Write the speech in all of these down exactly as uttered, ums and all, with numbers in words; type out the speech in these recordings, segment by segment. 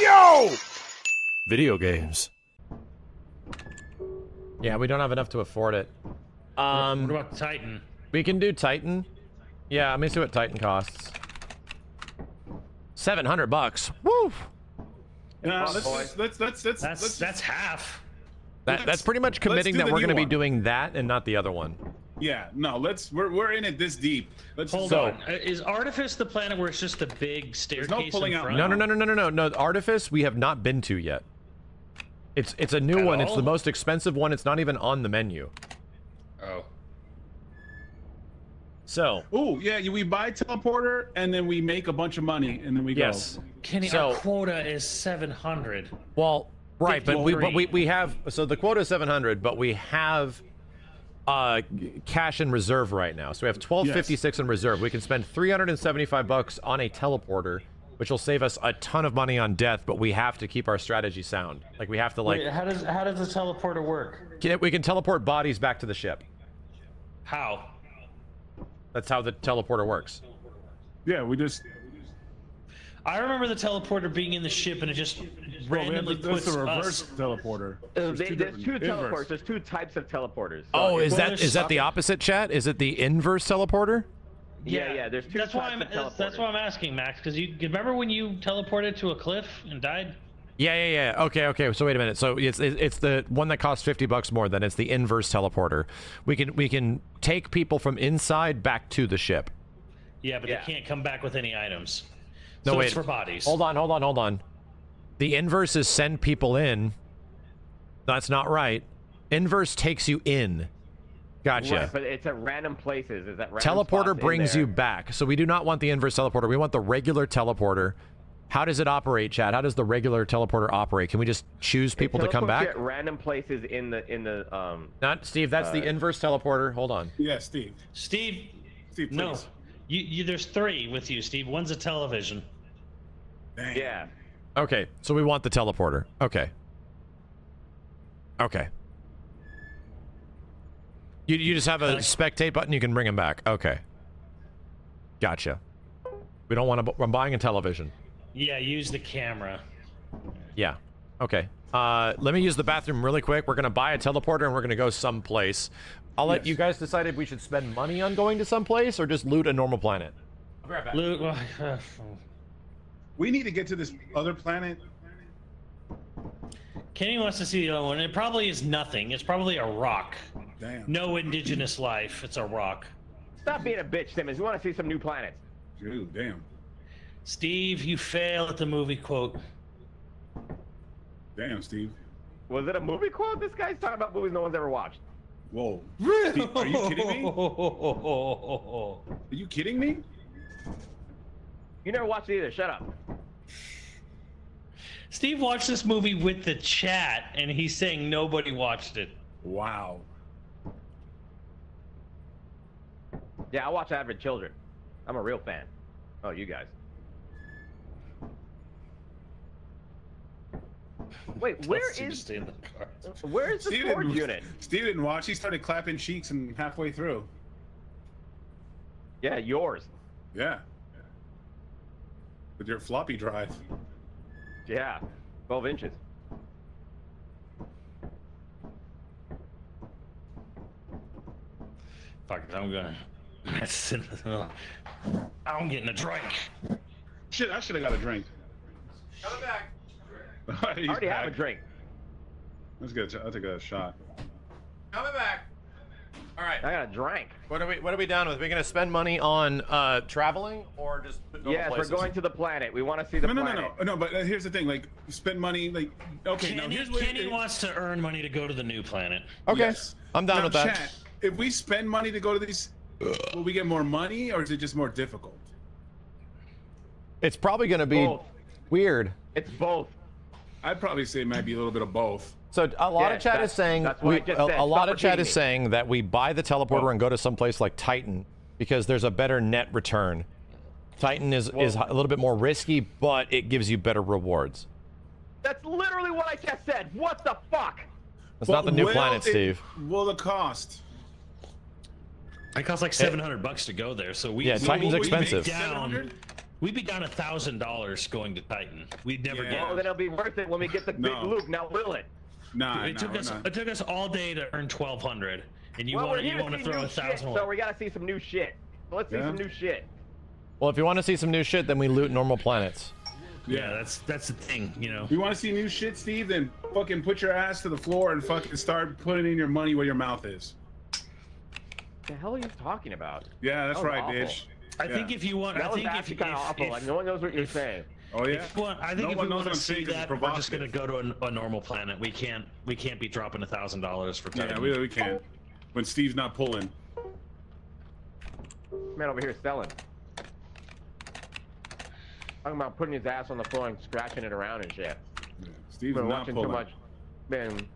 Yo! Video games. Yeah, we don't have enough to afford it. Um, what about Titan? We can do Titan. Yeah, let me see what Titan costs. Seven hundred bucks. Woo! No, let's, just, let's, let's, let's, that's let's just, that's half. That, that's pretty much committing that we're going to be doing that and not the other one. Yeah, no, let's we're we're in it this deep. Let's hold so, on. Is Artifice the planet where it's just a big staircase? There's no pulling out. No, no, no, no, no, no, no. Artifice we have not been to yet. It's it's a new At one. All? It's the most expensive one. It's not even on the menu. Oh. So. Ooh, yeah, we buy teleporter and then we make a bunch of money and then we yes. go. Yes. Kenny, so, our quota is seven hundred. Well, right, but we, but we we have so the quota is seven hundred, but we have. Uh, cash in reserve right now, so we have twelve fifty-six yes. in reserve. We can spend three hundred seventy-five bucks on a teleporter, which will save us a ton of money on death. But we have to keep our strategy sound. Like we have to like. Wait, how does how does the teleporter work? Can, we can teleport bodies back to the ship. How? That's how the teleporter works. Yeah, we just. I remember the teleporter being in the ship, and it just randomly well, puts us. That's a reverse us. teleporter. Uh, there's, they, two, there's two teleporters. There's two types of teleporters. So oh, is that is that the opposite, chat? Is it the inverse teleporter? Yeah, yeah. yeah there's two that's types why I'm, of teleporters. That's why I'm asking, Max, because you remember when you teleported to a cliff and died? Yeah, yeah, yeah. Okay, okay. So wait a minute. So it's it's the one that costs fifty bucks more. Then it's the inverse teleporter. We can we can take people from inside back to the ship. Yeah, but yeah. they can't come back with any items. No, so wait. It's for bodies. Hold on, hold on, hold on. The inverse is send people in. That's not right. Inverse takes you in. Gotcha. Right, but it's at random places. Is that random teleporter brings you back. So we do not want the inverse teleporter. We want the regular teleporter. How does it operate, Chad? How does the regular teleporter operate? Can we just choose people to come back? At random places in the in the um. Not Steve. That's uh, the inverse teleporter. Hold on. Yeah, Steve. Steve. Steve. Please. No. You, you, there's three with you, Steve. One's a television. Dang. Yeah. Okay, so we want the teleporter. Okay. Okay. You, you just have a spectate button, you can bring him back. Okay. Gotcha. We don't want to... I'm buying a television. Yeah, use the camera. Yeah. Okay. Uh, let me use the bathroom really quick. We're going to buy a teleporter and we're going to go someplace. I'll let yes. you guys decide if we should spend money on going to someplace or just loot a normal planet. I'll be right back. Loot. Uh, we need to get to this other planet. Kenny wants to see the other one. It probably is nothing. It's probably a rock. Damn. No indigenous life. It's a rock. Stop being a bitch, Simmons. We want to see some new planets. Dude, damn. Steve, you fail at the movie quote. Damn, Steve. Was it a movie quote? This guy's talking about movies no one's ever watched. Whoa. Really? Steve, are you kidding me? Are you kidding me? You never watched it either. Shut up. Steve watched this movie with the chat, and he's saying nobody watched it. Wow. Yeah, I watch Average Children. I'm a real fan. Oh, you guys. Wait, where is the where is the Steve storage unit? Steve didn't watch. He started clapping cheeks and halfway through. Yeah, yours. Yeah. With your floppy drive. Yeah, twelve inches. Fuck! I'm gonna. I'm getting a drink. Shit! I should have got a drink. Come back. I already back. have a drink. Let's get. I'll take a shot. Coming back. All right. I got a drink. What are we? What are we down with? Are we gonna spend money on uh, traveling or just? Yes, places? We're going to the planet. We want to see the no, planet. No, no, no, no. But here's the thing. Like, spend money. Like, okay. Kenny, now here's what Kenny wants to earn money to go to the new planet. Okay, yes. I'm down now, with that. Chat, if we spend money to go to these, will we get more money or is it just more difficult? It's probably gonna be both. Weird. It's both. I'd probably say it might be a little bit of both. So a lot yeah, of chat is saying we, a, a lot of chat is saying that we buy the teleporter well, and go to someplace like Titan because there's a better net return. Titan is well, is a little bit more risky, but it gives you better rewards. That's literally what I just said. What the fuck? That's well, not the new planet, it, Steve. Well, the cost. It costs like seven hundred bucks to go there, so we. Yeah, Titan's expensive. We down We'd be down a thousand dollars going to Titan. We'd never yeah. get. Oh, then it'll be worth it when we get the big no. loop. Now will it? Nah, it nah, took us. Not. It took us all day to earn twelve hundred, and you well, want you want to throw a thousand. So we gotta see some new shit. Let's yeah. see some new shit. Well, if you want to see some new shit, then we loot normal planets. Yeah, that's that's the thing, you know. You want to see new shit, Steve? Then fucking put your ass to the floor and fucking start putting in your money where your mouth is. The hell are you talking about? Yeah, that's that right, awful. bitch. I yeah. think if you want, that I think if you kind of awful, if, like no one knows what you're saying. Oh yeah. If, well, I think no if we want to see that, we're just gonna go to a, a normal planet. We can't, we can't be dropping a thousand dollars for time. Yeah, we, we can't. When Steve's not pulling. Man over here selling. Talking about putting his ass on the floor and scratching it around and shit. Yeah, Steve's been not watching pulling. too much. Been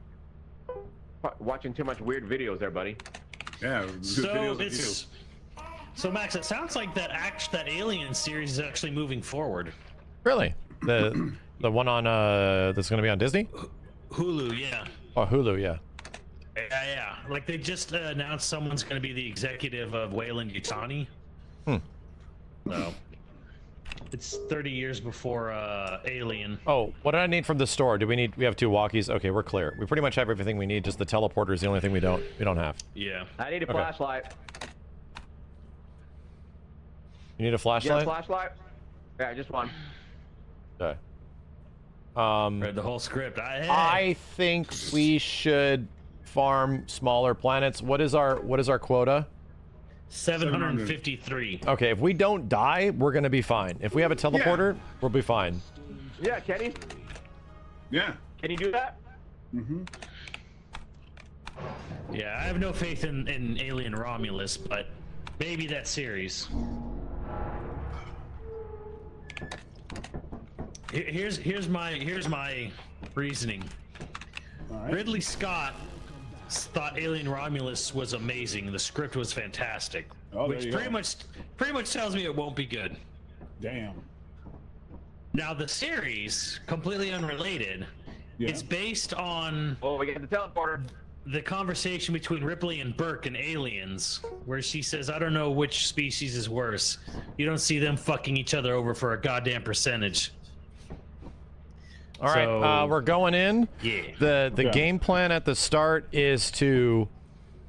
watching too much weird videos, there, buddy. Yeah. So it's. So Max, it sounds like that act that Alien series is actually moving forward. Really? The the one on uh that's gonna be on Disney? Hulu, yeah. Oh, Hulu, yeah. Yeah, yeah. Like they just uh, announced someone's gonna be the executive of Weyland-Yutani. Hmm. So it's thirty years before uh, Alien. Oh, what do I need from the store? Do we need? We have two walkies. Okay, we're clear. We pretty much have everything we need. Just the teleporter is the only thing we don't. We don't have. Yeah. I need a okay. flashlight. You need a flashlight? Yeah, flashlight. Yeah, just one. Okay. Um, Read the whole script. I, I think we should farm smaller planets. What is our What is our quota? seven hundred fifty-three. Okay, if we don't die, we're gonna be fine. If we have a teleporter, yeah. we'll be fine. Yeah, Kenny. Yeah. Can you do that? Mm-hmm. Yeah, I have no faith in, in Alien Romulus, but maybe that series. Here's here's my here's my reasoning. Right. Ridley Scott thought Alien Romulus was amazing. The script was fantastic, oh, which pretty go. much pretty much tells me it won't be good. Damn. Now the series, completely unrelated, yeah. it's based on. Oh, we get the teleporter. The conversation between Ripley and Burke in Aliens, where she says, I don't know which species is worse. You don't see them fucking each other over for a goddamn percentage. All right, so, uh, we're going in. Yeah. The the yeah. game plan at the start is to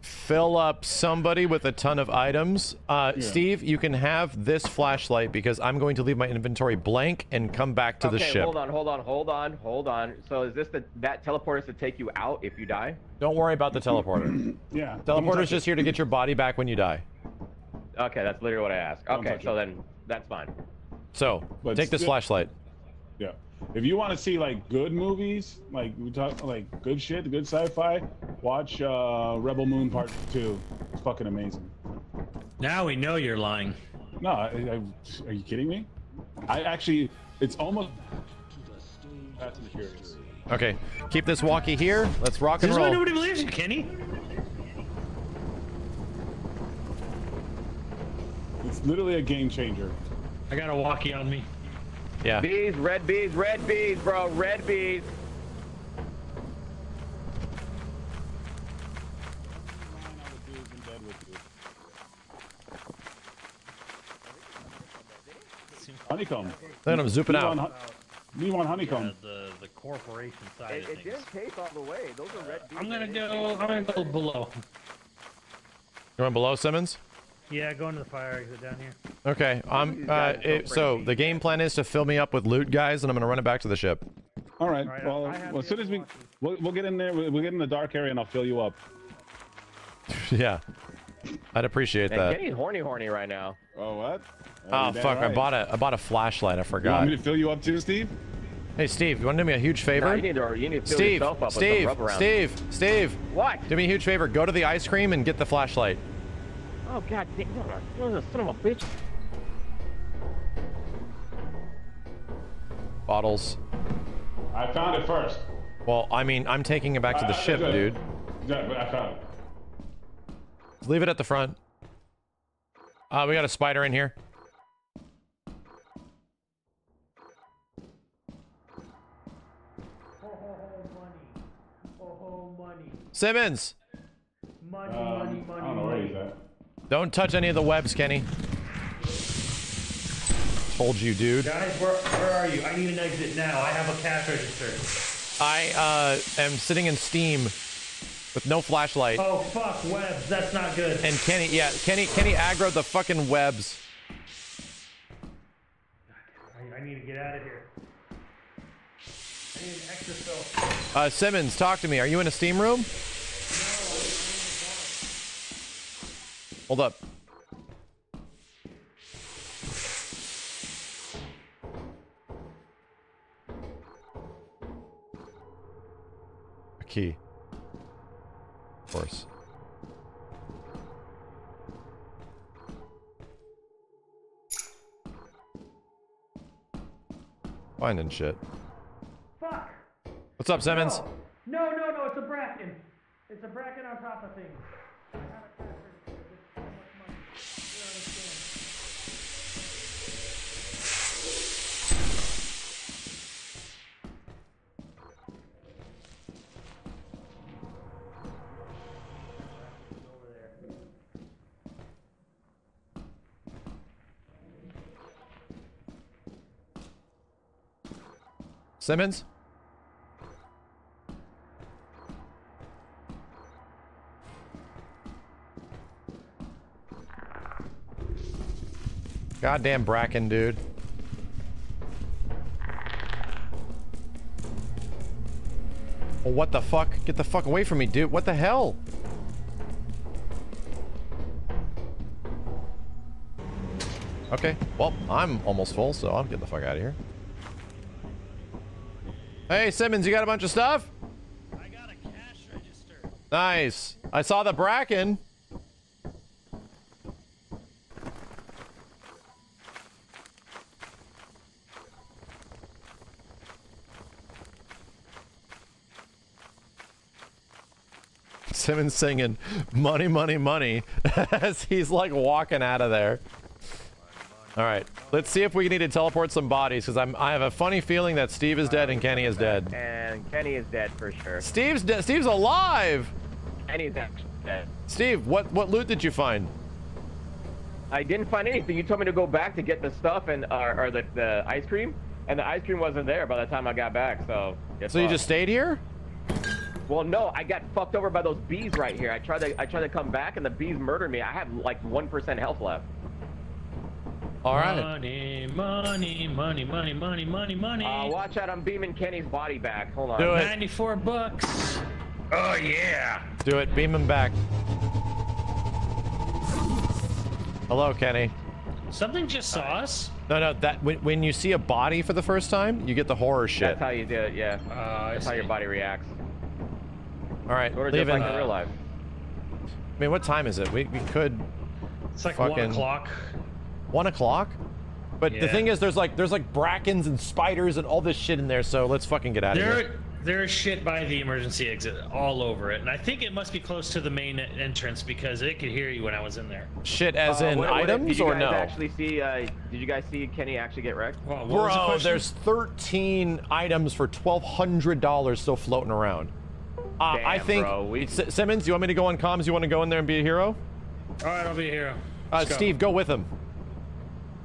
fill up somebody with a ton of items. Uh, yeah. Steve, you can have this flashlight because I'm going to leave my inventory blank and come back to okay, the ship. Hold on, hold on, hold on, hold on. So is this the that teleporter to take you out if you die? Don't worry about the teleporter. yeah. Teleporter's just it. here to get your body back when you die. Okay, that's literally what I asked. Okay, so it. then that's fine. So but take this still, flashlight. Yeah. If you want to see like good movies, like we talk like good shit, good sci-fi, watch uh, Rebel Moon Part Two. It's fucking amazing. Now we know you're lying. No, I, I, are you kidding me? I actually, it's almost. That's curious. Okay, keep this walkie here. Let's rock and this roll. This is why nobody believes you, Kenny. It's literally a game changer. I got a walkie on me. Yeah. Bees, red bees, red bees, bro, red bees. Honeycomb. Then I'm zooping out. On, we want honeycomb. Yeah, the the corporation side it, of things. It didn't take all the way. Those are red bees. I'm gonna go. I'm gonna go below. Going below, Simmons. Yeah, going to the fire exit down here. Okay, I'm. Uh, it, so the game plan is to fill me up with loot, guys, and I'm gonna run it back to the ship. All right. All right well, well as soon as we, we'll, we'll get in there. We'll, we'll get in the dark area, and I'll fill you up. yeah, I'd appreciate and that. Getting horny, horny right now. Oh what? Oh, oh fuck! Right. I bought a I bought a flashlight. I forgot. You want me to fill you up too, Steve? Hey, Steve, you want to do me a huge favor? No, you need to, you need to fill Steve, yourself up Steve, with Steve, Steve, Steve. What? Do me a huge favor. Go to the ice cream and get the flashlight. Oh god damn, you're a son of a bitch. Bottles. I found it first. Well, I mean, I'm taking it back to the uh, ship, uh, dude. Yeah, but I found it. Leave it at the front. Uh, we got a spider in here. Ho, ho, ho, money. Ho, ho, money. Simmons! Money, um, money, money, I don't know where he's at. Don't touch any of the webs, Kenny. Told you, dude. Guys, where, where are you? I need an exit now. I have a cash register. I uh, am sitting in Steam with no flashlight. Oh, fuck, webs. That's not good. And Kenny, yeah, Kenny, Kenny aggroed the fucking webs. I, I need to get out of here. I need an extra cell. Uh, Simmons, talk to me. Are you in a Steam room? No. Hold up. Key. Of course. Finding shit. Fuck! What's up, Simmons? No, no, no, no, it's a bracken. It's a bracken on top of things. I have a cash register. It's so much money. You don't understand. Simmons? Goddamn bracken, dude. Oh, what the fuck? Get the fuck away from me, dude. What the hell? Okay. Well, I'm almost full, so I'm getting the fuck out of here. Hey, Simmons, you got a bunch of stuff? I got a cash register. Nice. I saw the bracken. Simmons singing money, money, money as he's like walking out of there. All right, let's see if we need to teleport some bodies, because I'm I have a funny feeling that Steve is dead and Kenny is dead. And Kenny is dead for sure. Steve's dead. Steve's alive. Kenny's actually dead. Steve, what what loot did you find? I didn't find anything. You told me to go back to get the stuff and uh, or the the ice cream, and the ice cream wasn't there by the time I got back. So. So you just stayed here? Well, no, I got fucked over by those bees right here. I tried to I tried to come back and the bees murdered me. I have like one percent health left. All right. Money, money, money, money, money, money, money. Uh, watch out! I'm beaming Kenny's body back. Hold on. Do it. Ninety-four bucks. Oh yeah. Do it. Beam him back. Hello, Kenny. Something just saw uh, us. No, no. That when when you see a body for the first time, you get the horror shit. That's how you do it. Yeah. Uh, That's how your body reacts. All right. Sort of just like in real life. I mean, what time is it? We we could. It's like fucking... one o'clock. One o'clock? But yeah. The thing is, there's like there's like brackens and spiders and all this shit in there, so let's fucking get out there, of here. There's shit by the emergency exit all over it, and I think it must be close to the main entrance because it could hear you when I was in there. Shit as uh, in what, items what, did you or guys no? Actually see, uh, did you guys see Kenny actually get wrecked? Well, bro, the there's thirteen items for twelve hundred dollars still floating around. Uh, Damn, I think, bro, we... Simmons, you want me to go on comms? You want to go in there and be a hero? All right, I'll be a hero. Uh, go. Steve, go with him.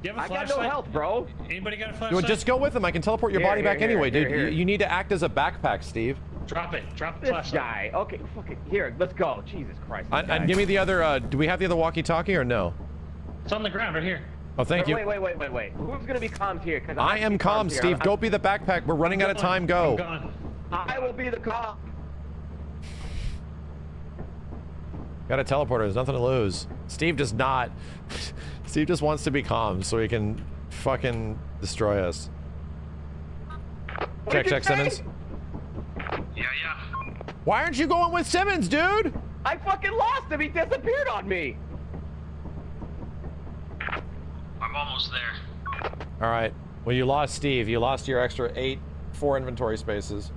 Do you have a flashlight? I got no health, bro. Anybody got a flashlight? Just go with him. I can teleport your here, body here, back here, anyway, here, dude. Here. You, you need to act as a backpack, Steve. Drop it. Drop the this flashlight. Guy. Okay, fuck it. Here, let's go. Jesus Christ. I, and give me the other. Uh, do we have the other walkie-talkie or no? It's on the ground right here. Oh, thank wait, you. Wait, wait, wait, wait, wait. Who's gonna be comms here? Cause I am comms, Steve. I'm, go be the backpack. We're running out of time. Go. I'm gone. I will be the comm. Got a teleporter. There's nothing to lose. Steve does not. Steve just wants to be calm so he can fucking destroy us. What check, check, say? Simmons. Yeah, yeah. Why aren't you going with Simmons, dude? I fucking lost him. He disappeared on me. I'm almost there. All right. Well, you lost Steve. You lost your extra eight, four inventory spaces.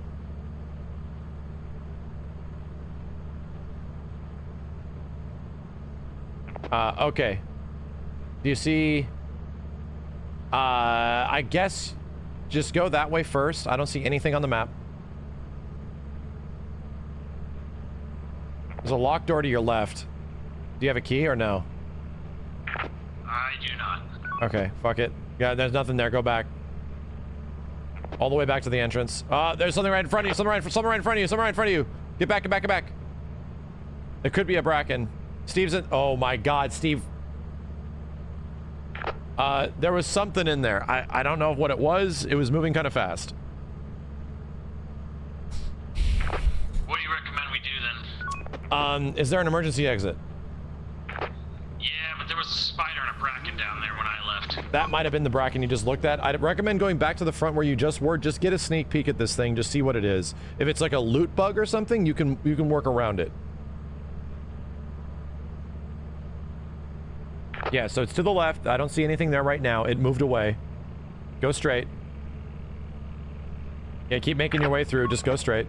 Uh, okay. Do you see? Uh, I guess just go that way first. I don't see anything on the map. There's a locked door to your left. Do you have a key or no? I do not. Okay, fuck it. Yeah, there's nothing there. Go back. All the way back to the entrance. Uh, there's something right in front of you. Something right, something right in front of you. Something right in front of you. Get back, get back, get back. It could be a Bracken. Steve's in... Oh, my God, Steve. Uh, there was something in there. I, I don't know what it was. It was moving kind of fast. What do you recommend we do, then? Um, is there an emergency exit? Yeah, but there was a spider and a Bracken down there when I left. That might have been the Bracken you just looked at. I'd recommend going back to the front where you just were. Just get a sneak peek at this thing. Just see what it is. If it's like a loot bug or something, you can, you can work around it. Yeah, so it's to the left. I don't see anything there right now. It moved away. Go straight. Yeah, keep making your way through. Just go straight.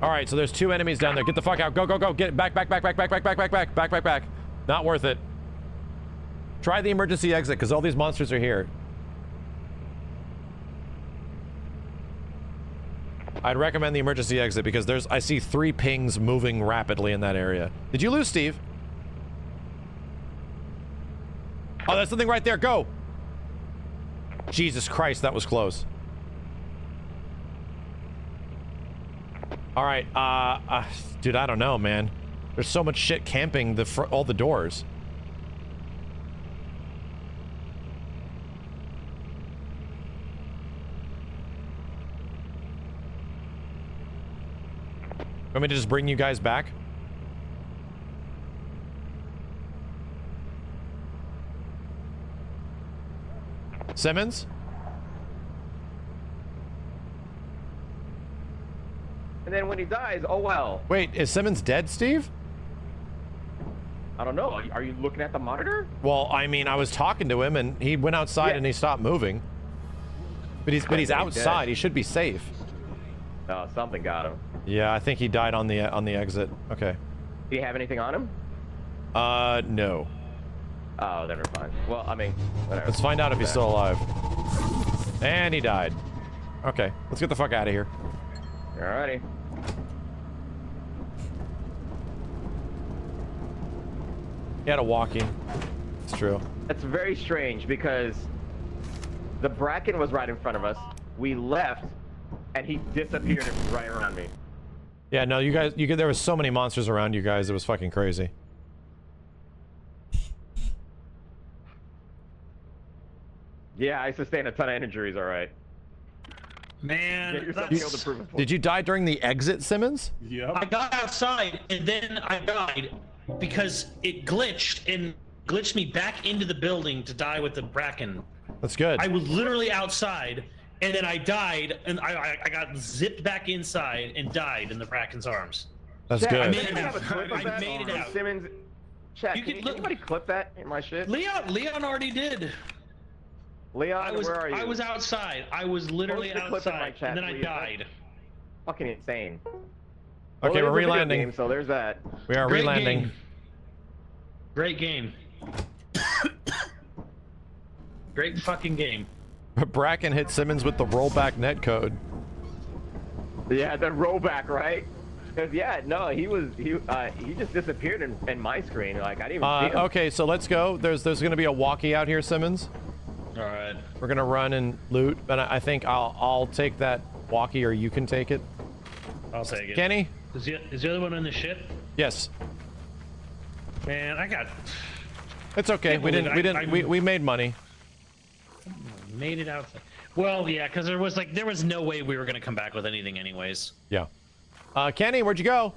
All right, so there's two enemies down there. Get the fuck out. Go, go, go. Get back, back, back, back, back, back, back, back, back, back, back, back. Not worth it. Try the emergency exit, because all these monsters are here. I'd recommend the emergency exit because there's, I see three pings moving rapidly in that area. Did you lose Steve? Oh, there's something right there. Go. Jesus Christ, that was close. All right. Uh, uh dude, I don't know, man. There's so much shit camping the fr all the doors. Want me to just bring you guys back? Simmons? And then when he dies, oh well. Wait, is Simmons dead, Steve? I don't know. Are you looking at the monitor? Well, I mean, I was talking to him and he went outside yeah. and he stopped moving. But he's, but he's outside. Dead. He should be safe. Oh, something got him. Yeah, I think he died on the on the exit. Okay. Do you have anything on him? Uh, no. Oh, never mind. Well, I mean, whatever. Let's find out if he's still alive. And he died. Okay, let's get the fuck out of here. Alrighty. He had a walkie. It's true. That's very strange because the Bracken was right in front of us. We left. And he disappeared right around me. Yeah, no, you guys, you could, there was so many monsters around you guys, it was fucking crazy. Yeah, I sustained a ton of injuries, alright. Man, you, did you die during the exit, Simmons? Yep. I got outside, and then I died because it glitched, and glitched me back into the building to die with the Bracken. That's good. I was literally outside. And then I died, and I, I got zipped back inside and died in the Bracken's arms. That's Jack, good. I made it out. I made it out. Simmons, Jack, you can, can, you, can anybody clip that in my shit? Leon, Leon already did. Leon, I was, where are you? I was outside. I was literally outside, chat, and then I Leon. died. Fucking insane. Okay, well, we're relanding. Game, so there's that. We are Great relanding. Game. Great game. Great fucking game. Bracken hit Simmons with the rollback netcode. Yeah, the rollback, right? Because yeah, no, he was he uh, he just disappeared in, in my screen. Like I didn't even uh, see him. Okay, so let's go. There's there's gonna be a walkie out here, Simmons. All right. We're gonna run and loot, but I think I'll I'll take that walkie, or you can take it. I'll take it. Kenny, is the is the other one on the ship? Yes. Man, I got. It's okay. We didn't, I, we didn't. We didn't. We we made money. Made it out. Well, yeah, because there was like there was no way we were gonna come back with anything, anyways. Yeah. Uh, Kenny, where'd you go?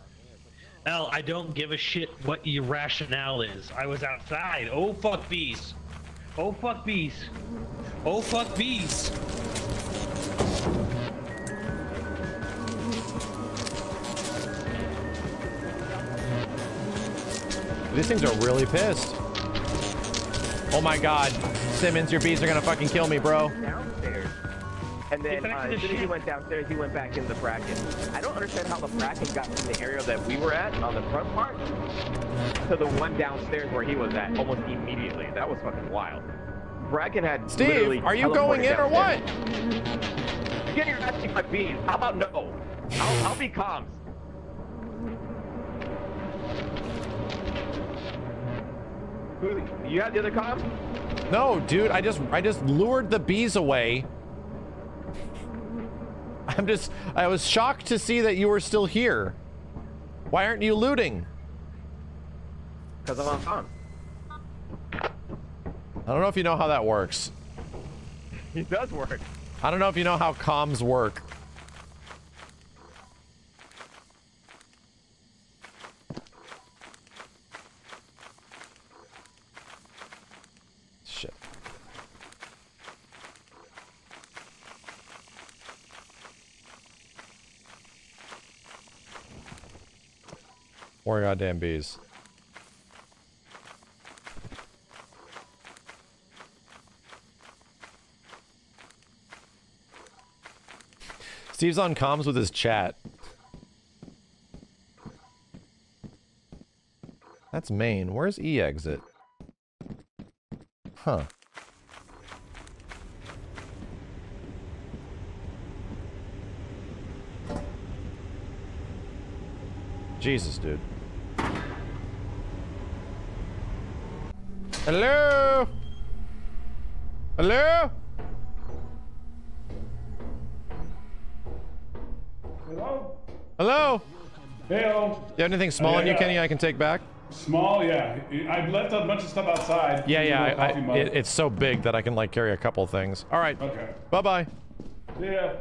L, I don't give a shit what your rationale is. I was outside. Oh fuck bees. Oh fuck bees. Oh fuck bees. These things are really pissed. Oh my God, Simmons, your bees are gonna fucking kill me, bro. Downstairs. And then uh, as soon as he went downstairs, he went back into the Bracken. I don't understand how the Bracken got from the area that we were at on the front part to the one downstairs where he was at almost immediately. That was fucking wild. Bracken had. Steve, are you going in or what? Again, you're asking my bees. How about no? I'll, I'll be calm. You have the other comm? No, dude, I just I just lured the bees away. I'm just I was shocked to see that you were still here. Why aren't you looting? Because I'm on comm. I don't know if you know how that works. It does work. I don't know if you know how comms work. Shit. More goddamn bees. Steve's on comms with his chat. That's main. Where's E-exit? Huh. Jesus, dude. Hello? Hello? Hello? Hello? Hey-o. You have anything small oh, yeah, on you, yeah. Kenny, I can take back? Small, yeah. I've left a bunch of stuff outside. Yeah, yeah. I, I, it, it's so big that I can, like, carry a couple things. All right. Okay. Bye-bye. See ya.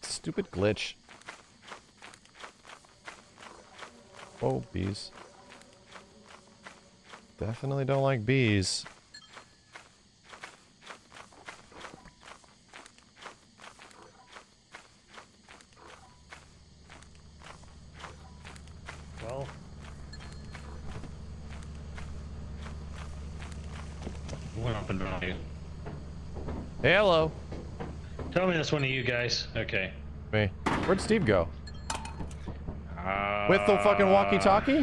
Stupid glitch. Oh, bees. Definitely don't like bees. Well. Went up and down. Hey, hello. Tell me that's one of you guys. Okay. Me. Where'd Steve go? Uh, With the fucking walkie-talkie? No,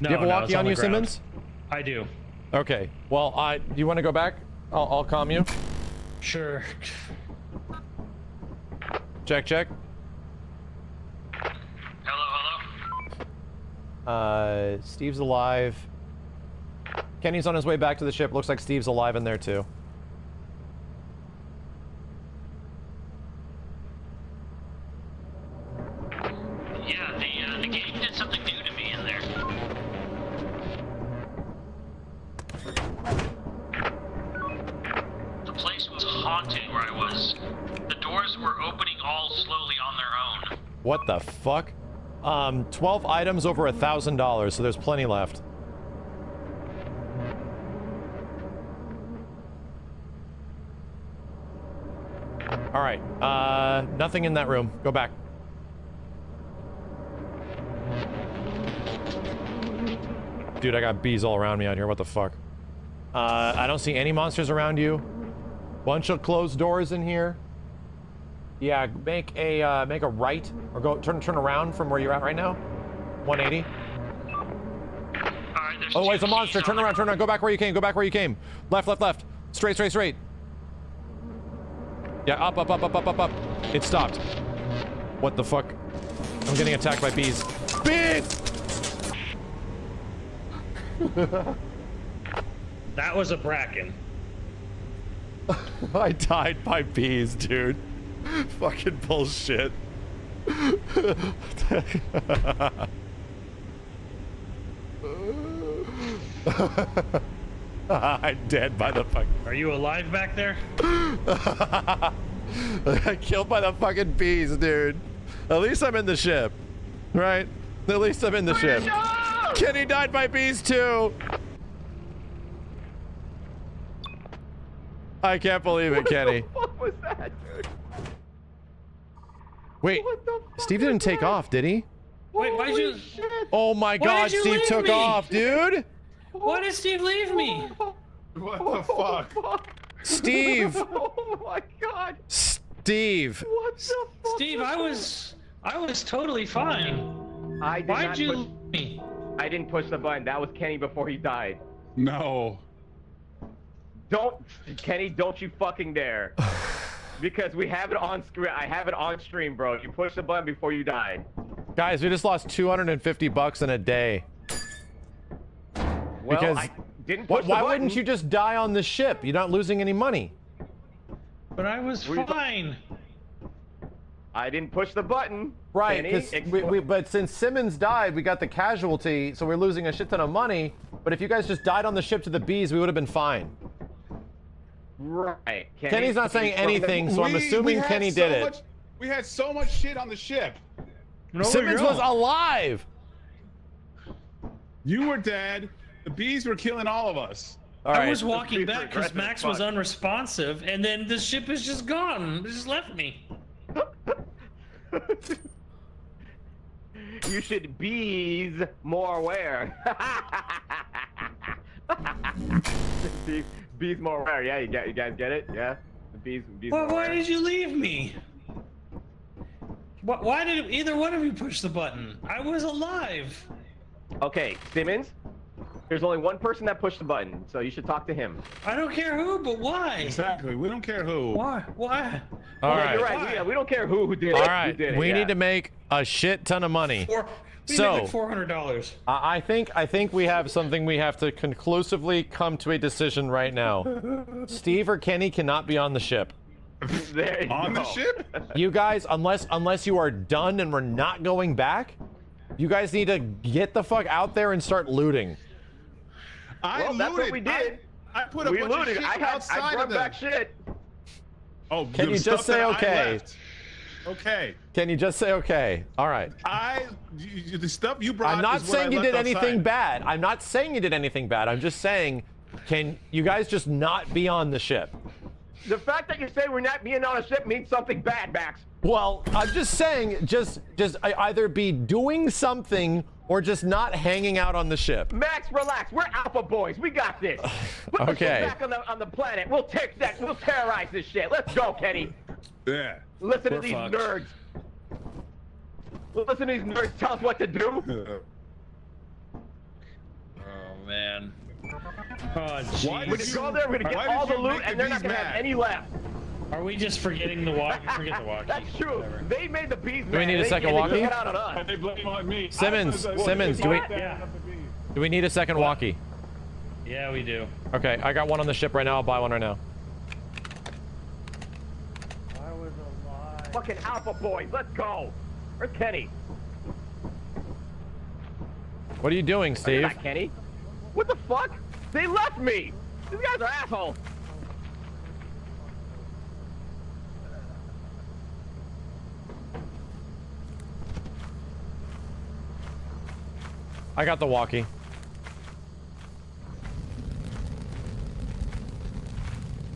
do you have a walkie no, on, on you, ground. Simmons? I do. Okay. Well, I. Do you want to go back? I'll, I'll calm you. Sure. Check, check. Hello, hello. Uh, Steve's alive. Kenny's on his way back to the ship. Looks like Steve's alive in there too. The fuck? Um, twelve items over a thousand dollars, so there's plenty left. All right, uh, nothing in that room. Go back. Dude, I got bees all around me out here. What the fuck? Uh, I don't see any monsters around you. Bunch of closed doors in here. Yeah, make a uh, make a right or go turn turn around from where you're at right now. one eighty. All right, there's oh, wait, it's a monster. Turn around, turn around. Go back where you came. Go back where you came. Left, left, left. Straight, straight, straight. Yeah, up, up, up, up, up, up, up. It stopped. What the fuck? I'm getting attacked by bees. Bees! That was a bracken. I died by bees, dude. Fucking bullshit. I'm dead by the fuck. Are you alive back there? I killed by the fucking bees, dude. At least I'm in the ship, right? At least I'm in the ship. Kenny died by bees too. I can't believe it, Kenny. What the fuck was that, dude? Wait, Steve didn't take that? off, did he? Wait, why'd you... Oh my god, Steve took me? off, dude! Why did Steve leave me? What the fuck? Steve! Oh my god! Steve. What the fuck? Steve, I was I was totally fine. I did Why'd not you push, me? I didn't push the button. That was Kenny before he died. No. Don't, Kenny, don't you fucking dare. Because we have it on screen. I have it on stream, bro. You push the button before you die. Guys, we just lost two hundred fifty bucks in a day. Well, because I didn't push what, the why button. Wouldn't you just die on the ship? You're not losing any money. But I was Were fine. I didn't push the button. Right, Kenny, we, we, but since Simmons died, we got the casualty, so we're losing a shit ton of money. But if you guys just died on the ship to the bees, we would have been fine. Right. Kenny, Kenny's not saying anything, so we, I'm assuming Kenny so did much, it. We had so much shit on the ship. No, Simmons was alive. You were dead. The bees were killing all of us. All right. I was walking back because Max was unresponsive, and then the ship is just gone. It just left me. You should bees more aware. Bees, bees more aware. Yeah, you, get, you guys get it? Yeah? The bees, bees well, more why aware. Did you leave me? Why, why did either one of you push the button? I was alive. Okay, Simmons, there's only one person that pushed the button, so you should talk to him. I don't care who, but why? Exactly. We don't care who. Why? Why? All well, right. You're right. Yeah, we don't care who, who did it. All right. Who did it, we yeah. need to make a shit ton of money. Four, we so, need like four hundred dollars. I think, I think we have something we have to conclusively come to a decision right now. Steve or Kenny cannot be on the ship. There you on go. The ship? You guys, unless, unless you are done and we're not going back, you guys need to get the fuck out there and start looting. I well, looted. That's what we did. I, I put a we bunch looted. of shit I had, outside I brought of them. back shit. Oh, can you just say okay? Okay. Can you just say okay? All right. I you, the stuff you brought. I'm not is saying you did outside. anything bad. I'm not saying you did anything bad. I'm just saying, can you guys just not be on the ship? The fact that you say we're not being on a ship means something bad, Max. Well, I'm just saying, just just either be doing something or just not hanging out on the ship. Max, relax. We're alpha boys. We got this. Put okay. Back on the on the planet. We'll take that. We'll terrorize this shit. Let's go, Kenny. Yeah. Listen We're to these fucked. nerds. Listen to these nerds. Tell us what to do. Oh man. Oh, geez. We're gonna go there. We're gonna get all the loot, and they're not gonna mad? have any left. Are we just forgetting the walkie? Forget the walkie. That's true. Whatever. They made the bees. Do we need a second walkie? They blame on me. Simmons, Simmons, do we? Yeah. Do we need a second walkie? Yeah, we do. Okay, I got one on the ship right now. I'll buy one right now. I was alive. Fucking alpha boys, let's go. Where's Kenny? What are you doing, Steve? Not Kenny. What the fuck? They left me. These guys are assholes. I got the walkie.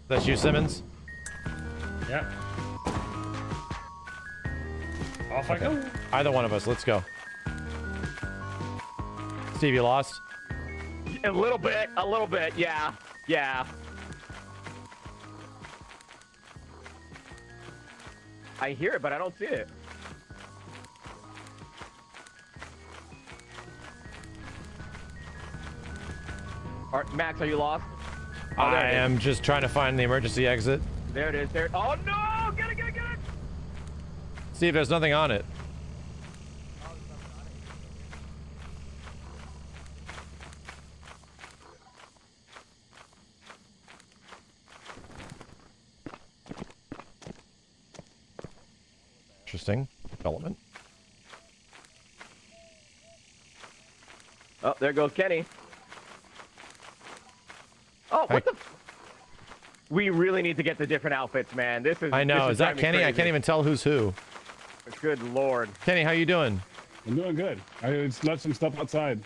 That's you, Simmons? Yep. Off okay. I go. Either one of us, let's go. Steve, you lost? A little bit, a little bit, yeah. Yeah. I hear it, but I don't see it. All right, Max, are you lost? Oh, I am just trying to find the emergency exit. There it is. There. It, oh no! Get it! Get it! Get it! Steve, there's nothing on it. Oh, there's nothing on it. Interesting development. Oh, there goes Kenny. Oh, what the f We really need to get the different outfits, man. This is I know. Is, is that Kenny? Crazy. I can't even tell who's who. Good Lord. Kenny, how you doing? I'm doing good. I just left some stuff outside.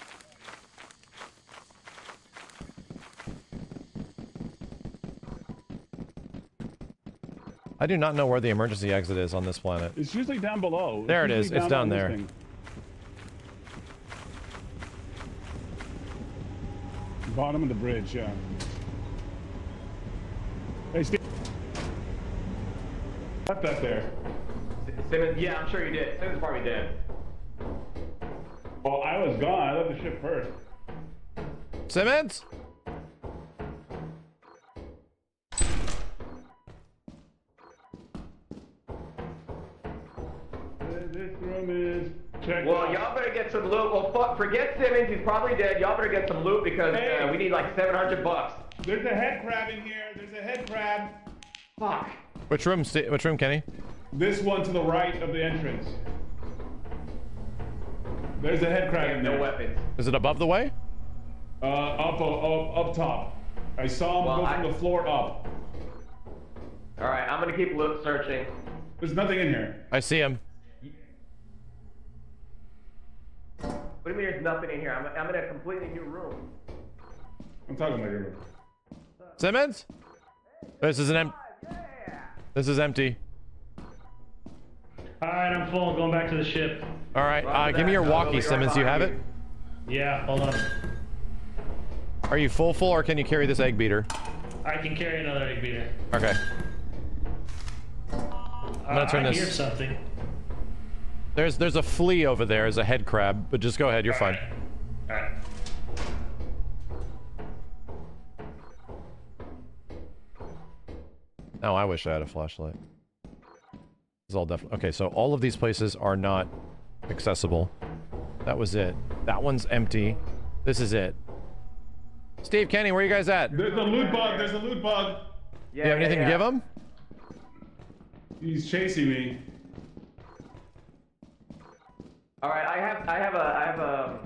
I do not know where the emergency exit is on this planet. It's usually down below. There it is. It's down there. Bottom of the bridge, yeah. Hey, Steve. Left that there. Simmons, yeah, I'm sure you did. Simmons probably did. Well, I was gone. I left the ship first. Simmons? This room is checked Well, y'all better get some loot. Well, fuck, forget Simmons. He's probably dead. Y'all better get some loot because hey. uh, we need like seven hundred bucks. There's a head crab in here. There's a head crab. Fuck. Which room, which room, Kenny? This one to the right of the entrance. There's a head crab in there. No weapons. Is it above the way? Uh, up, up, up top. I saw him well, go I... from the floor up. All right, I'm gonna keep look searching. There's nothing in here. I see him. What do you mean there's nothing in here? I'm, I'm in a completely new room. I'm talking about your room. Simmons? This is an empty. Yeah. This is empty. Alright, I'm full. I'm going back to the ship. Alright, uh, give me your walkie, Simmons. Do you have it? Yeah, hold on. Are you full full or can you carry this egg beater? I can carry another egg beater. Okay. Uh, I'm gonna turn I this. Hear something. There's there's a flea over there as a head crab, but just go ahead, you're All fine. Right. Alright. Now I wish I had a flashlight. It's all definitely okay. So all of these places are not accessible. That was it. That one's empty. This is it. Steve, Kenny, where are you guys at? There's a loot bug. There's a loot bug. Yeah, you have anything yeah, yeah. to give him? He's chasing me. All right, I have, I have a, I have a.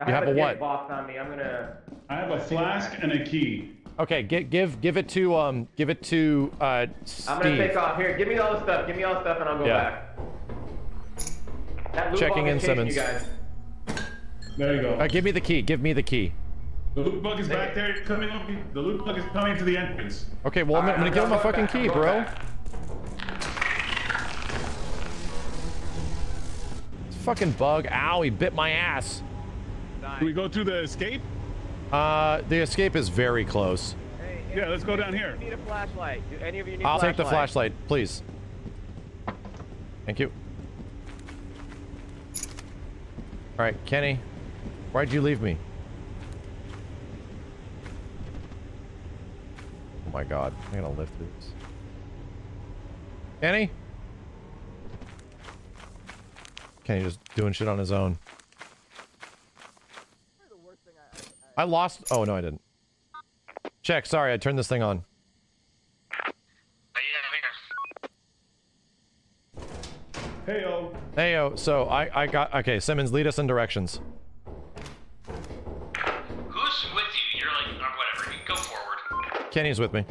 I have you have a, a what? Box on me. I'm gonna. I have a flask and a key. Okay, give give give it to um give it to uh Steve. I'm gonna take off here. Give me all the stuff. Give me all the stuff, and I'll go yeah. back. That loot Checking bug in Simmons. You guys. There you go. Uh, give me the key. Give me the key. The loot bug is there. back there. Coming up. The loot bug is coming to the entrance. Okay, well right, I'm, I'm gonna, gonna give him a fucking back. key, bro. Back. It's a fucking bug. Ow! He bit my ass. Do we go through the escape? Uh, the escape is very close. Hey, yeah, let's go down here. Need a flashlight? Do any of you need I'll flashlight? take the flashlight, please. Thank you. All right, Kenny, why'd you leave me? Oh my God, I'm gonna live through this. Kenny? Kenny just doing shit on his own. I lost. Oh no, I didn't. Check. Sorry, I turned this thing on. Heyo. Heyo. So I, I got. Okay, Simmons, lead us in directions. Who's with you? You're like, or whatever. You go forward. Kenny's with me.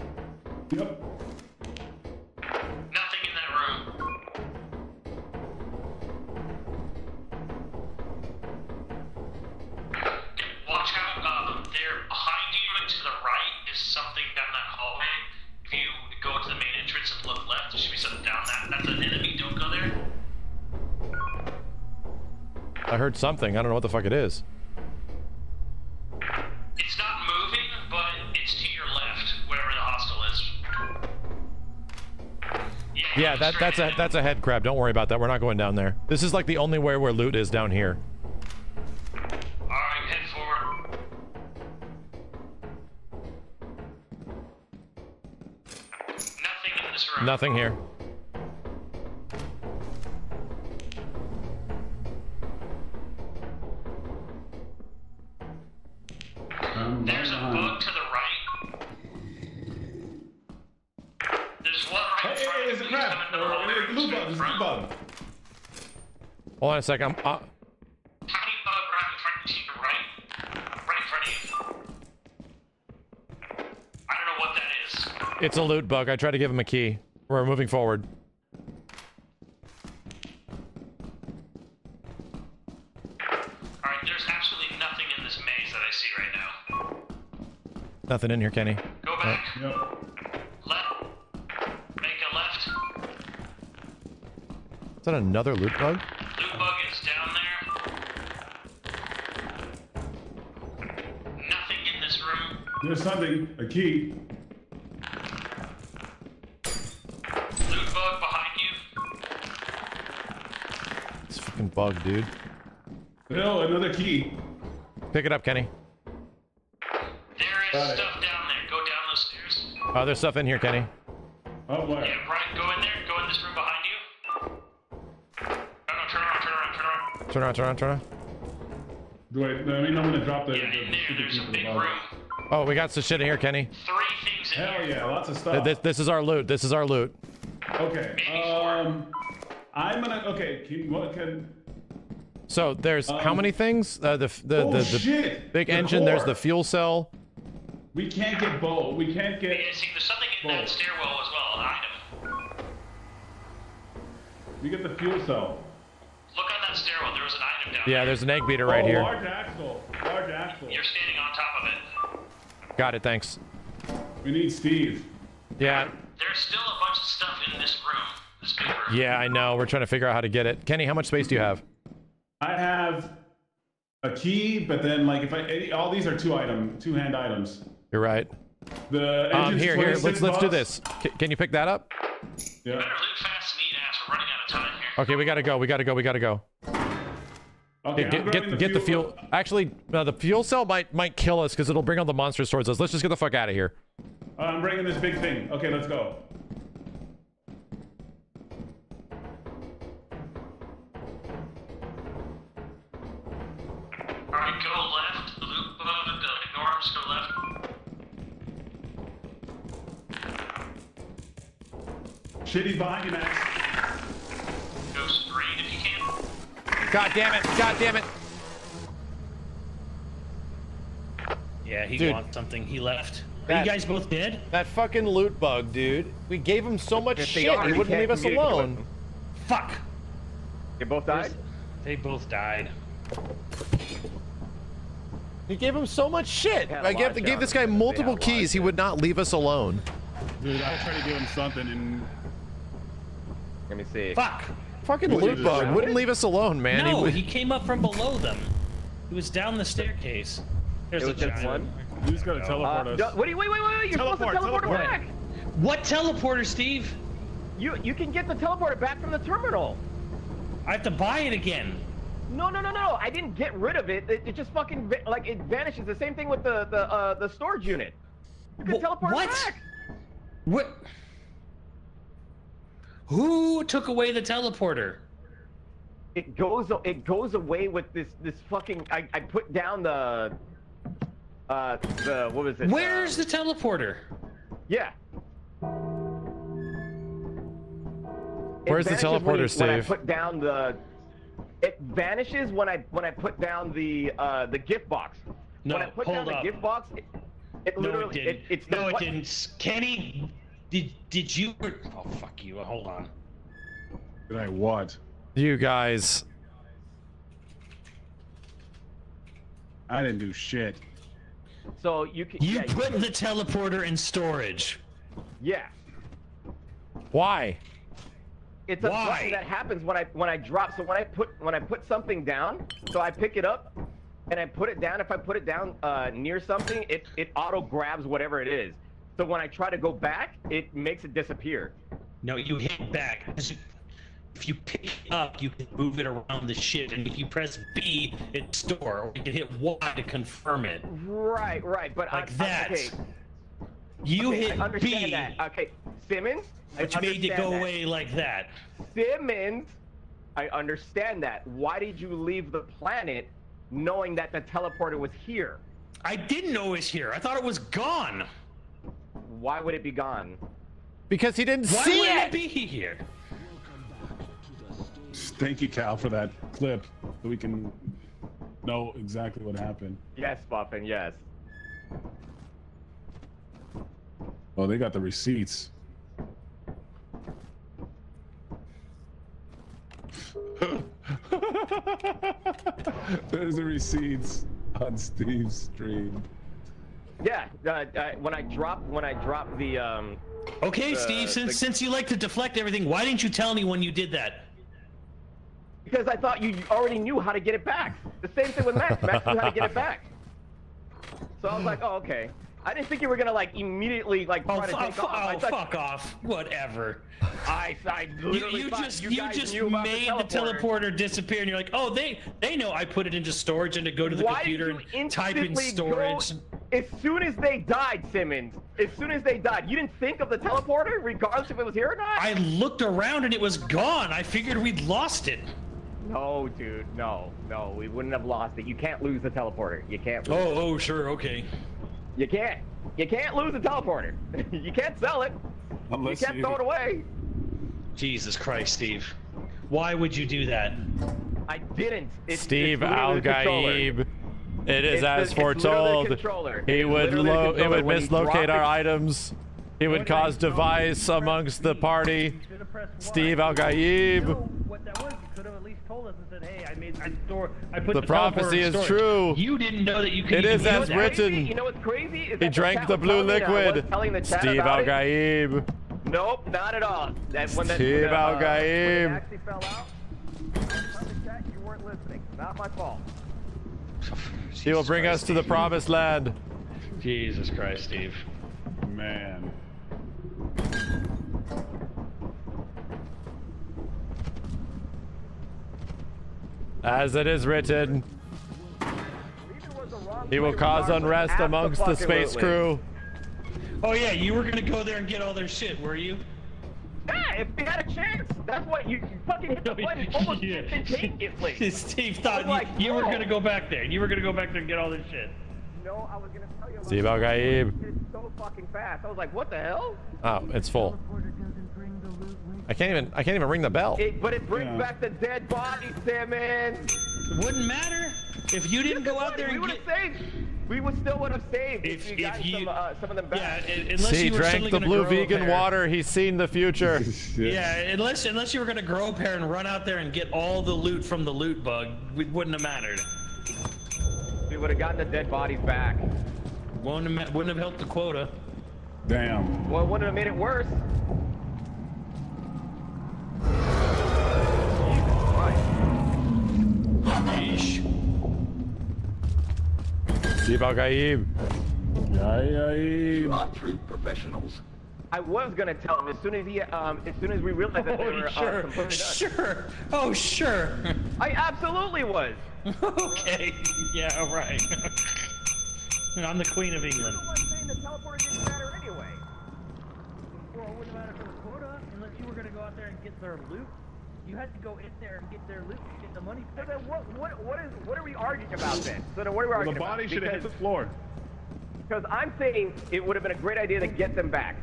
Yep. Nothing in that room. Watch out. There, behind you and to the right is something down that hallway. If you go to the main entrance and look left, there should be something down that. That's an enemy. Don't go there. I heard something. I don't know what the fuck it is. It's not moving, but it's to your left, wherever the hostile is. Yeah, yeah that, that's a that's a head crab. Don't worry about that. We're not going down there. This is like the only way where loot is down here. Nothing here. There's a bug to the right. There's one right hey, in front. Hey, hey, it's a crab. It's a blue bug. It's a blue bug. Hold on a second. I'm, uh... Tiny bug right in front of you, right? Right in front of you. I don't know what that is. It's a loot bug. I tried to give him a key. We're moving forward. Alright, there's absolutely nothing in this maze that I see right now. Nothing in here, Kenny. Go back. Nope. Left. Make a left. Is that another loot bug? Loot bug is down there. Nothing in this room. There's something. A key. bug, dude. No, another key. Pick it up, Kenny. There is stuff down there. Go down those stairs. Oh, there's stuff in here, Kenny. Oh, where? Yeah, Brian, go in there. Go in this room behind you. No, no, turn around, turn around, turn around. Turn around, turn around, turn around. Do I, I mean, I'm gonna drop the... Yeah, the, in there, there's a big room. Oh, we got some shit in here, Kenny. Three things in here. Hell yeah, lots of stuff. This, this is our loot. This is our loot. Okay, um... I'm gonna... Okay, can... What can... So there's um, how many things? Uh, the the, oh, the, the big the engine. Core. There's the fuel cell. We can't get both. We can't get. Yeah, see, there's something in bolt. That stairwell as well. An item. You get the fuel cell. Look on that stairwell. There was an item down yeah, there. Yeah, there's an egg beater right oh, here. Large axle. Large axle. You're standing on top of it. Got it. Thanks. We need Steve. Yeah. Um, there's still a bunch of stuff in this room. This big room. Yeah, I know. We're trying to figure out how to get it. Kenny, how much space do you have? I have a key, but then like if I all these are two item, two hand items. You're right. The um, here, here. Let's let's do this. C can you pick that up? Yeah. You better loot fast, and eat ass. We're running out of time here. Okay, we gotta go. We gotta go. We gotta go. Okay. Hey, get get the, get the fuel. fuel. Actually, uh, the fuel cell might might kill us because it'll bring all the monsters towards us. Let's just get the fuck out of here. Uh, I'm bringing this big thing. Okay, let's go. Alright, go left, loop above the uh, norms, go left. Shitty's behind you, Max. Go straight if you can. God damn it, god damn it. Yeah, he dude. wants something, he left. That, Are you guys both dead? That fucking loot bug, dude. We gave him so much if shit, he wouldn't leave us alone. Fuck! They both died? They both died. He gave him so much shit. I gave, gave this guy multiple keys. He would not leave us alone. Dude, I tried to give him something and... Let me see. Fuck! Fucking loot bug. Wouldn't leave us alone, man. No, he, he came up from below them. He was down the staircase. There's a giant one. He's gonna teleport us. Wait, wait, wait, wait. You're supposed to teleport him back. What teleporter, Steve? You, you can get the teleporter back from the terminal. I have to buy it again. No, no, no, no! I didn't get rid of it. It, it just fucking like it vanishes. The same thing with the the uh, the storage unit. You can Wh teleport what? back. What? Who took away the teleporter? It goes. It goes away with this this fucking. I, I put down the. Uh, the what was it? Where's uh, the teleporter? Yeah. Where's the teleporter, Steve? When I put down the. It vanishes when I when I put down the uh, the gift box. No, when I put hold down up. the gift box, it, it literally no, it didn't. It, it's no, it didn't. Kenny, did did you? Oh fuck you! Hold on. Did I what? You guys. I didn't do shit. So you can. You yeah, put you the teleporter in storage. Yeah. Why? It's a thing that happens when I when I drop. So when I put when I put something down, so I pick it up, and I put it down. If I put it down uh, near something, it it auto grabs whatever it is. So when I try to go back, it makes it disappear. No, you hit back. If you pick it up, you can move it around the shit, and if you press B, it store, or you can hit Y to confirm it. Right, right, but like I, that. I, okay. You okay, hit I understand B. That. Okay, Simmons. Which I made it go that. away like that. Simmons, I understand that. Why did you leave the planet knowing that the teleporter was here? I didn't know it was here. I thought it was gone. Why would it be gone? Because he didn't Why see it. Why would it be here? Thank you, Cal, for that clip. So we can know exactly what happened. Yes, Boffin, yes. Oh, they got the receipts. There's the receipts on Steve's stream. Yeah, uh, I, when I drop, when I drop the. Um, okay, the, Steve. Since the... since you like to deflect everything, why didn't you tell me when you did that? Because I thought you already knew how to get it back. The same thing with Max. Max knew how to get it back. So I was like, oh, okay. I didn't think you were gonna like immediately like. Oh, try to take oh, off. oh fuck off! Whatever. I, I literally you, you just you, you just made the teleporter. the teleporter disappear, and you're like, oh, they they know I put it into storage and to go to the Why computer did you and type in storage. Go, as soon as they died, Simmons. As soon as they died, you didn't think of the teleporter, regardless if it was here or not. I looked around and it was gone. I figured we'd lost it. No, dude, no, no, we wouldn't have lost it. You can't lose the teleporter. You can't. Lose oh, it. oh, sure, okay. You can't. You can't lose the teleporter. You can't sell it. Unless you can't you... throw it away. Jesus Christ, Steve. Why would you do that? I didn't. It's, Steve Al-Gaib. It is it's as the, foretold. He it's would lo it would mislocate our it. items. He would cause device amongst the party. Steve Al-Gaib. The prophecy is true. You didn't know that you could. It is as written. You know what's crazy? Is he drank the blue liquid. Steve Al-Gaib. Nope, not at all. That when that Steve Al-Gaib. Actually fell out. You weren't listening. Not my fault. He will bring us to the promised land. Jesus Christ, Steve. Man. As it is written, he will cause unrest amongst the space crew. Oh yeah, you were gonna go there and get all their shit, were you? Yeah, if they had a chance, that's what you, you fucking hit the button almost instantaneously. Steve thought you, like, you were gonna go back there. You were gonna go back there and get all this shit. No, I was gonna tell you. Steve Al-Gaib. It's so fucking fast. I was like, what the hell? Oh, it's full. I can't even. I can't even ring the bell. It, but it brings yeah. back the dead bodies, Simmons. It wouldn't matter if you didn't yes, go out there. We and get... saved. We would still would have saved if, if you got you... some, uh, some of them back. Yeah, it, unless See, you were drank the blue vegan pair. water. He's seen the future. yeah, unless unless you were gonna grow a pair and run out there and get all the loot from the loot bug, it wouldn't have mattered. We would have gotten the dead bodies back. Wouldn't have, wouldn't have helped the quota. Damn. Well, it wouldn't have made it worse. Steve Al-Gaib. Not true professionals. I was gonna tell him as soon as he, um, as soon as we realized that they were sure, uh, sure, oh sure. I absolutely was. Okay. Yeah. All right. I'm the Queen of England. You're the one saying the teleporter didn't matter anyway. Well, it wouldn't matter for the quota unless you were gonna go out there and get their loot. You had to go in there and get their loot and get the money. So then what, what, what, is, what are we arguing about then? So then what are we arguing about? The body should have hit the floor. Because I'm saying it would have been a great idea to get them back.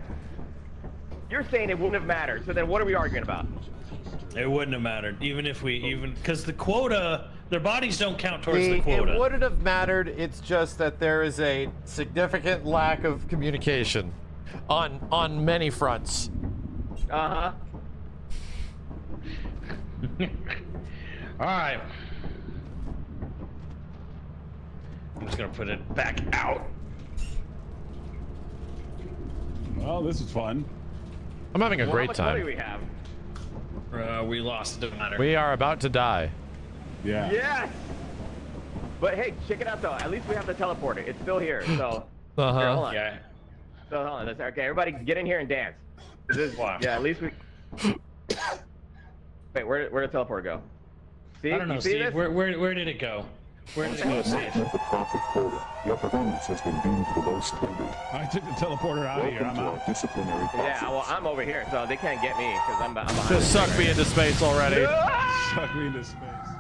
You're saying it wouldn't have mattered. So then what are we arguing about? It wouldn't have mattered, even if we even... Because the quota, their bodies don't count towards the, the quota. It wouldn't have mattered. It's just that there is a significant lack of communication on, on many fronts. Uh-huh. All right. I'm just gonna put it back out. Well, this is fun. I'm having a well, great how much time. Money do we have? Uh, we lost. It doesn't matter. We are about to die. Yeah. Yes. But hey, check it out though. At least we have the teleporter. It's still here. So. Uh huh. Here, hold on. Yeah. So hold on. That's okay. Everybody, get in here and dance. This is wow. Yeah. At least we. Wait, where did, where did the teleporter go? See, I don't know, Steve. Where, where, where did it go? Where did it go, Steve? Your performance has been deemed below standard. I took the teleporter out of here. I'm out. Yeah, well, I'm over here, so they can't get me because I'm, I'm behind. Just suck me into space already. Suck me into space.